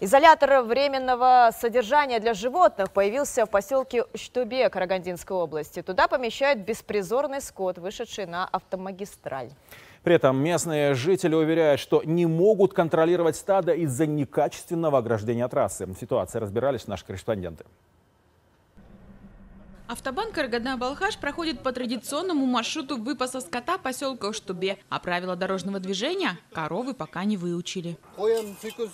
Изолятор временного содержания для животных появился в поселке Уштобе Карагандинской области. Туда помещают беспризорный скот, вышедший на автомагистраль. При этом местные жители уверяют, что не могут контролировать стадо из-за некачественного ограждения трассы. В ситуации разбирались наши корреспонденты. Автобан Караганда-Балхаш проходит по традиционному маршруту выпаса скота поселка Уштобе, а правила дорожного движения коровы пока не выучили.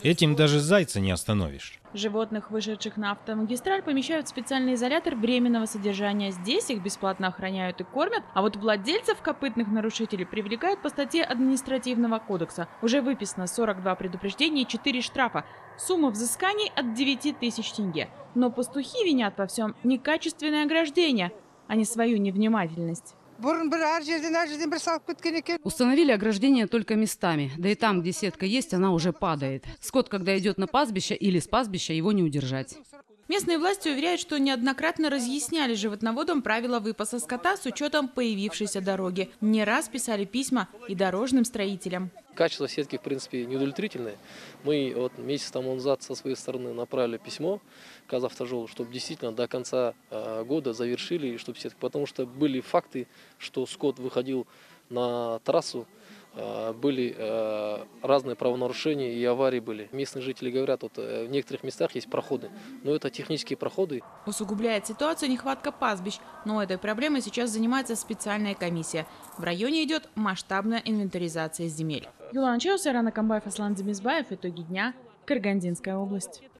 Этим даже зайца не остановишь. Животных, вышедших на автомагистраль, помещают в специальный изолятор временного содержания. Здесь их бесплатно охраняют и кормят, а вот владельцев копытных нарушителей привлекают по статье административного кодекса. Уже выписано 42 предупреждения и 4 штрафа. Сумма взысканий от 9000 тенге. Но пастухи винят во всем некачественное ограждение, а не свою невнимательность. Установили ограждение только местами, да и там, где сетка есть, она уже падает. Скот, когда идет на пастбище или с пастбища, его не удержать. Местные власти уверяют, что неоднократно разъясняли животноводам правила выпаса скота с учетом появившейся дороги. Не раз писали письма и дорожным строителям. Качество сетки, в принципе, неудовлетворительное. Мы вот месяц тому назад со своей стороны направили письмо Казавтожолу, чтобы действительно до конца года завершили, чтобы сетку, потому что были факты, что скот выходил на трассу, были разные правонарушения и аварии были. Местные жители говорят, вот в некоторых местах есть проходы, но это технические проходы. Усугубляет ситуацию нехватка пастбищ, но этой проблемой сейчас занимается специальная комиссия. В районе идет масштабная инвентаризация земель. Юлана Чаусарана Камбаев, Аслан Демизбаев. Итоги дня. Карагандинская область.